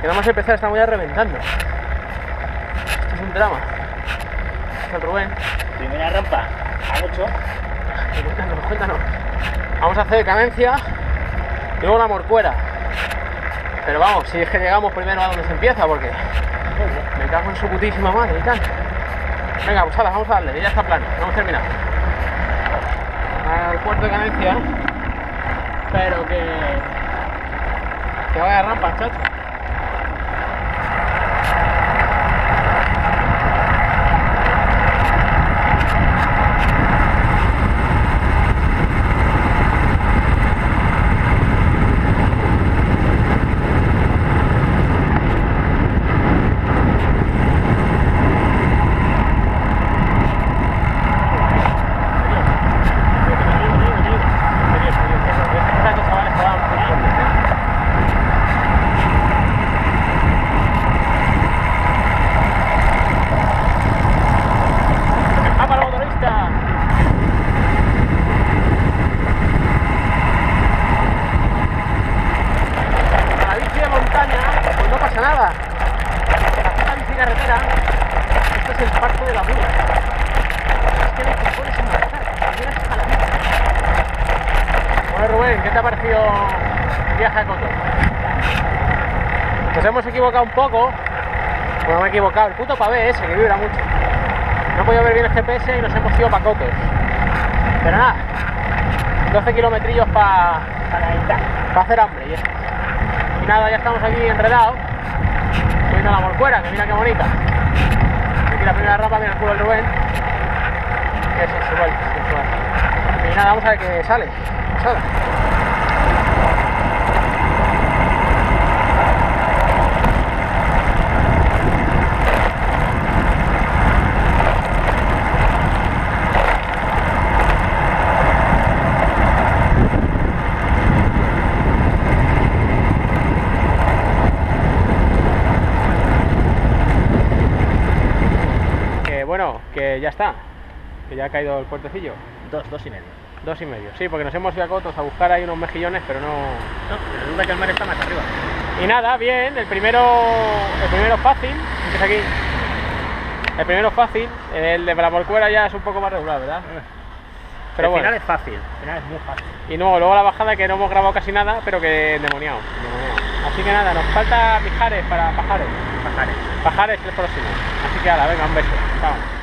Que nada más empezar esta mujer reventando. Esto es un drama. Está el Rubén. Primera rampa, a 8. Cuéntanos, cuéntanos. Vamos a hacer Canencia y luego la Morcuera. Pero vamos, si es que llegamos primero a donde se empieza, porque me cago en su putísima madre y tal. Venga, pues ala, vamos a darle, ya está plano, vamos a terminar. Al puerto de Canencia, pero que vaya rampa, chacho. Viaje a Cotos. Nos hemos equivocado un poco. Bueno, me he equivocado. El puto pavé ese que vibra mucho. No he podido ver bien el GPS y nos hemos ido para Cotos. Pero nada, 12 kilometrillos para hacer hambre. Y nada, ya estamos aquí enredados. Subiendo la Morcuera, que mira qué bonita. Aquí la primera rampa, mira el culo del Rubén. Que es sensual, sensual. Y nada, vamos a ver qué sale. Pasada. Bueno, que ya está, que ya ha caído el puertecillo. Dos y medio. 2 y medio, sí, porque nos hemos ido a Cotos a buscar ahí unos mejillones, pero no... No, resulta que el mar está más arriba. Y nada, bien, el primero fácil, empieza aquí. El primero fácil, el de la Morcuera ya es un poco más regular, ¿verdad? Pero el bueno. Final es fácil, el final es muy fácil. Y luego la bajada, que no hemos grabado casi nada, pero que endemoniado. Así que nada, nos falta Mijares para Pajares. Pajares es el próximo. Así que ahora, venga, un beso. Chao.